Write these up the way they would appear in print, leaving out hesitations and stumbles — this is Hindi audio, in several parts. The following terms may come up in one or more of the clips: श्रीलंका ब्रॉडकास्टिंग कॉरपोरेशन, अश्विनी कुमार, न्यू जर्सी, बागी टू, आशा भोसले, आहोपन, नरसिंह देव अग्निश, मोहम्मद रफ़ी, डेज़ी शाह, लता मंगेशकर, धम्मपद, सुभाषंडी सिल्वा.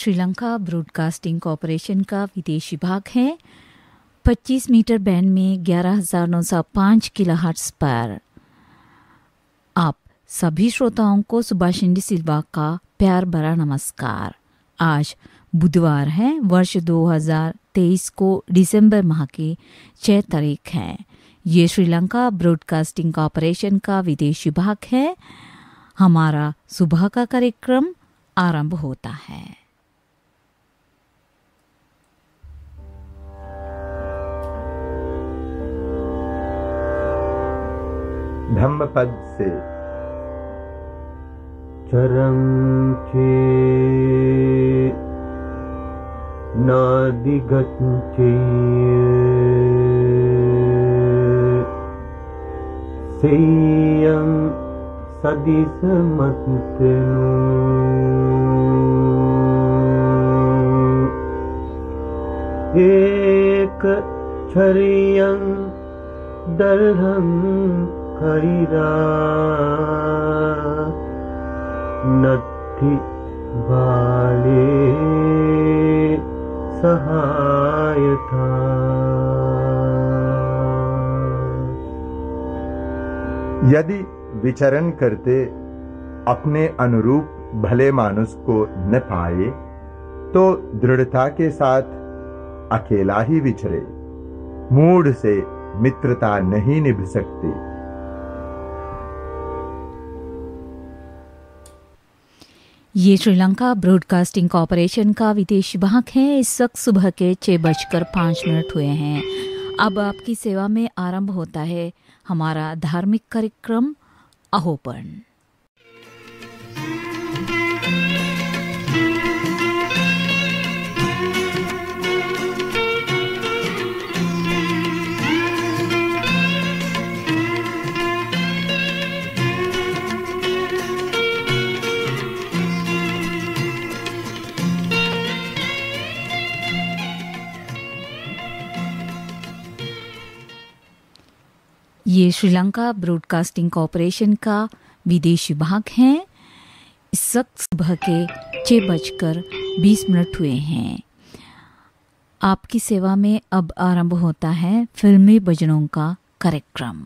श्रीलंका ब्रॉडकास्टिंग कॉरपोरेशन का विदेशी भाग है। 25 मीटर बैंड में 11,905 किलोहर्ट्ज़ पर आप सभी श्रोताओं को सुभाषंडी सिल्वा का प्यार भरा नमस्कार। आज बुधवार है, वर्ष 2023 को दिसंबर माह की 6 तारीख है। ये श्रीलंका ब्रॉडकास्टिंग कॉरपोरेशन का विदेशी भाग है। हमारा सुबह का कार्यक्रम आरंभ होता है। धम्मपद से चरम चे नादिगत चे सेयं सदिस मतनु एक छरियं दलहं हरिरा नत्थि बाले सहायता यदि विचरण करते अपने अनुरूप भले मानुष को न पाए तो दृढ़ता के साथ अकेला ही विचरे। मूढ़ से मित्रता नहीं निभ सकती। ये श्रीलंका ब्रॉडकास्टिंग कॉरपोरेशन का विदेश भाग है। इस वक्त सुबह के 6:05 हुए हैं। अब आपकी सेवा में आरंभ होता है हमारा धार्मिक कार्यक्रम आहोपन। ये श्रीलंका ब्रॉडकास्टिंग कॉरपोरेशन का विदेशी भाग है। इस वक्त सुबह के 6:20 हुए हैं। आपकी सेवा में अब आरंभ होता है फिल्मी भजनों का कार्यक्रम।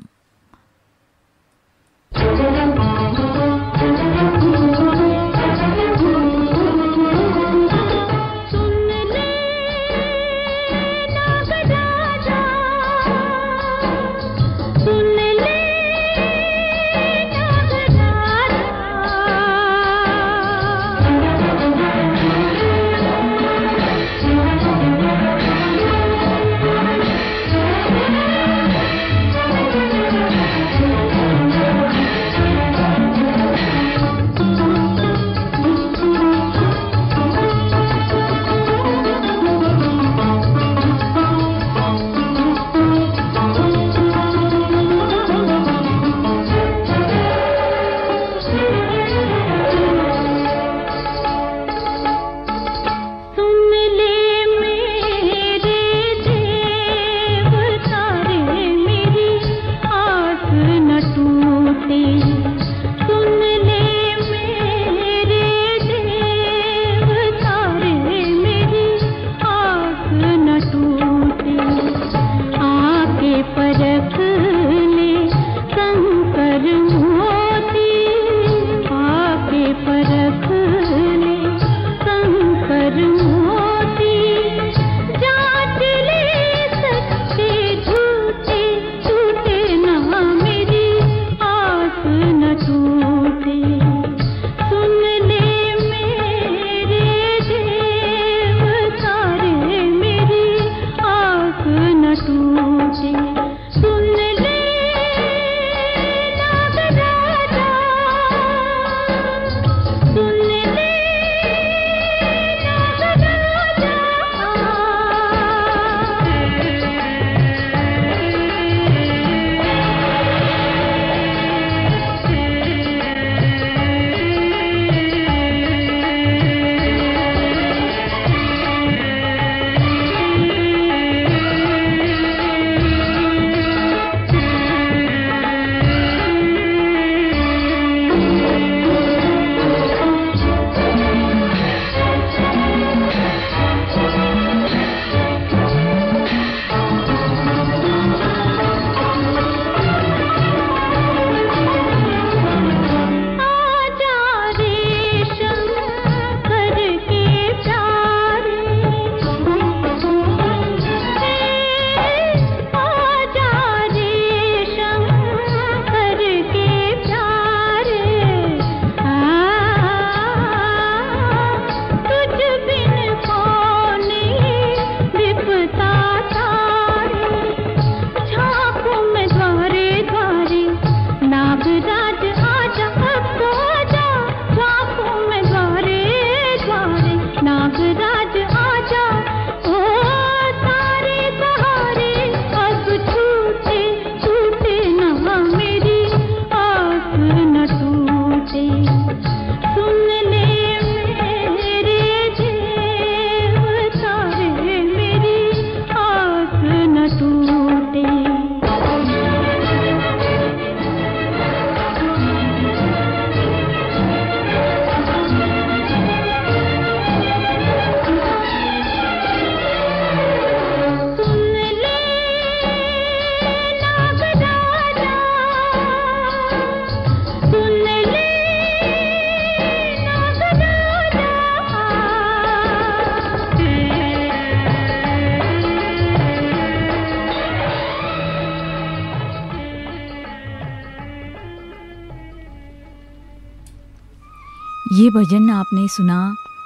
ये भजन आपने सुना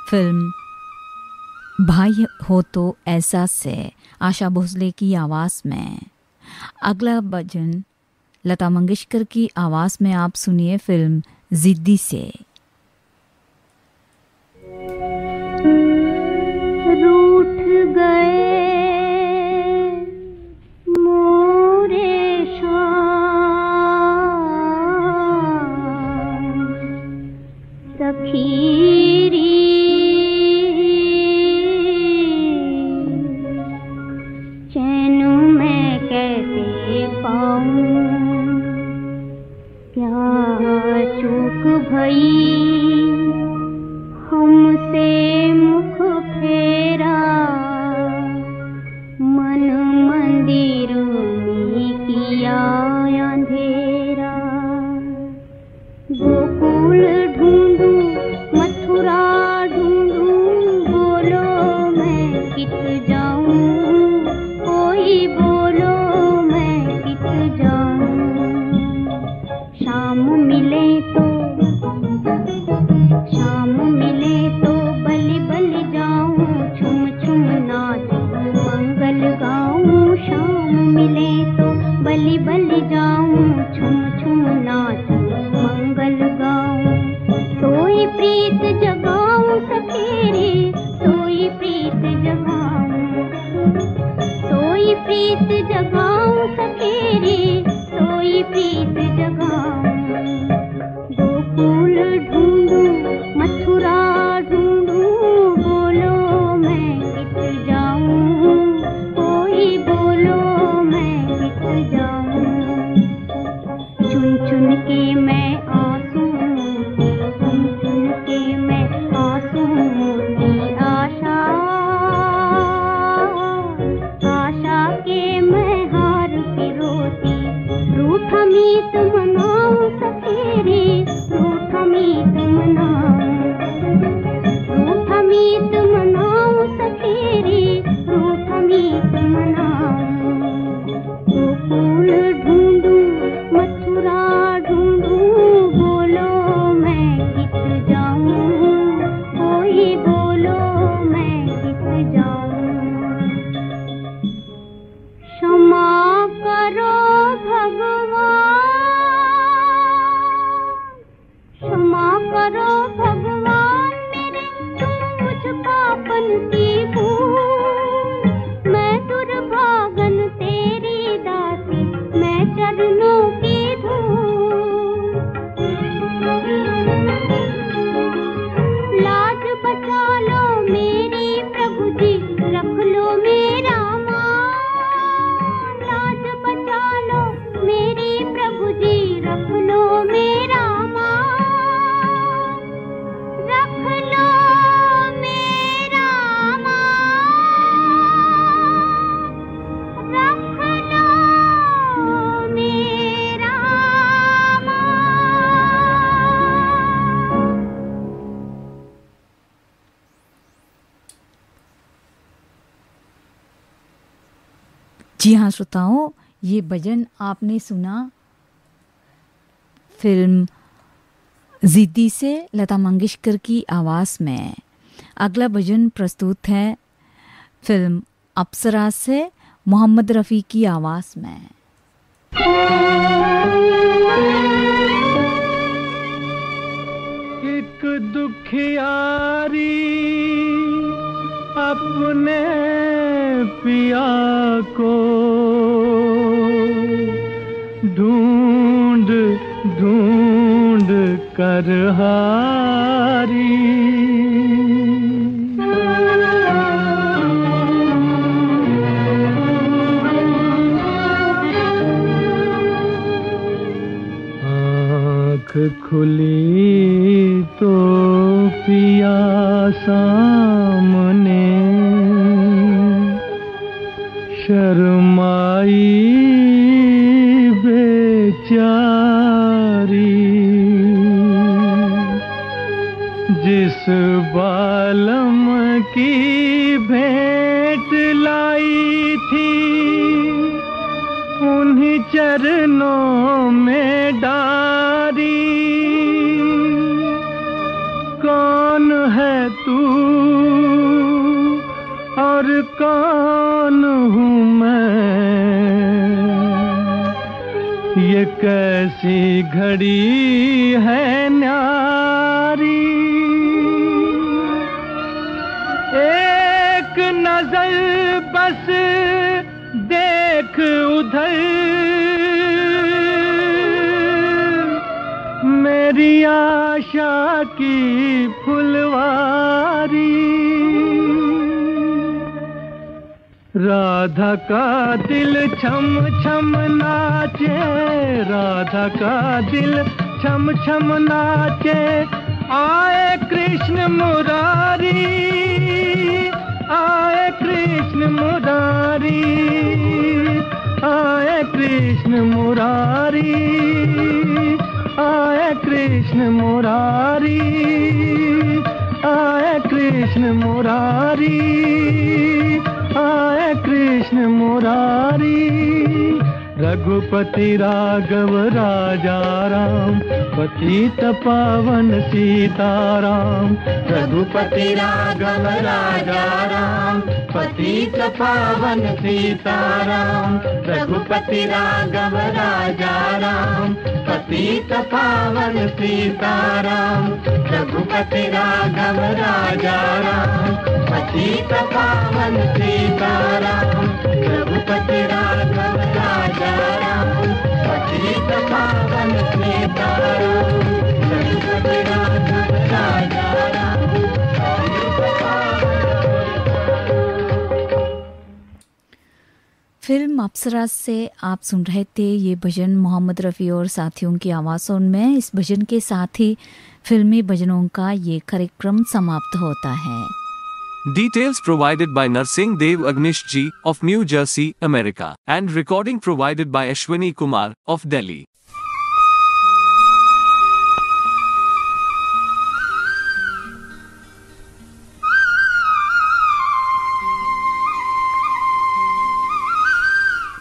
फिल्म भाई हो तो ऐसा से आशा भोसले की आवाज़ में। अगला भजन लता मंगेशकर की आवाज़ में आप सुनिए फिल्म जिद्दी से। रूठ गए जी हाँ श्रोताओं, ये भजन आपने सुना फिल्म जिद्दी से लता मंगेशकर की आवाज़ में। अगला भजन प्रस्तुत है फिल्म अप्सरा से मोहम्मद रफ़ी की आवाज़ में। एक दुखियारी अपने पिया को ढूंढ ढूंढ कर हारी, आँख खुली तो पिया सामने शर्माई बेचारी, जिस बालम की भेंट लाई थी उन्हीं चरणों में डारी, कौन है तू और कौन हूँ मैं, ये कैसी घड़ी है न्यारी, एक नजर बस देख उधर, मेरी आशा की फुलवारी, राधा का दिल छम छम नाचे, राधा का दिल छम छम नाचे, आए कृष्ण मुरारी, आए कृष्ण मुरारी, आए कृष्ण मुरारी, आए कृष्ण मुरारी, आए कृष्ण मुरारी, आए कृष्ण मुरारी, रघुपति राघव राजा राम, पतित पावन सीताराम, रघुपति राघव राजा राम, पतित पावन सीताराम, रघुपति राघव राजा राम, पतित पावन सीताराम, रघुपति राघव राजा राम, पतित पावन सीताराम, रघुपति राघव राजा राम, पतित पावन सीताराम, रघुपति राघव राजा राम। फिल्म अप्सरा से आप सुन रहे थे ये भजन मोहम्मद रफ़ी और साथियों की आवाज़ों में। इस भजन के साथ ही फिल्मी भजनों का ये कार्यक्रम समाप्त होता है। Details provided by नरसिंह देव अग्निश ji of न्यू जर्सी, America, and recording provided by अश्विनी कुमार of Delhi.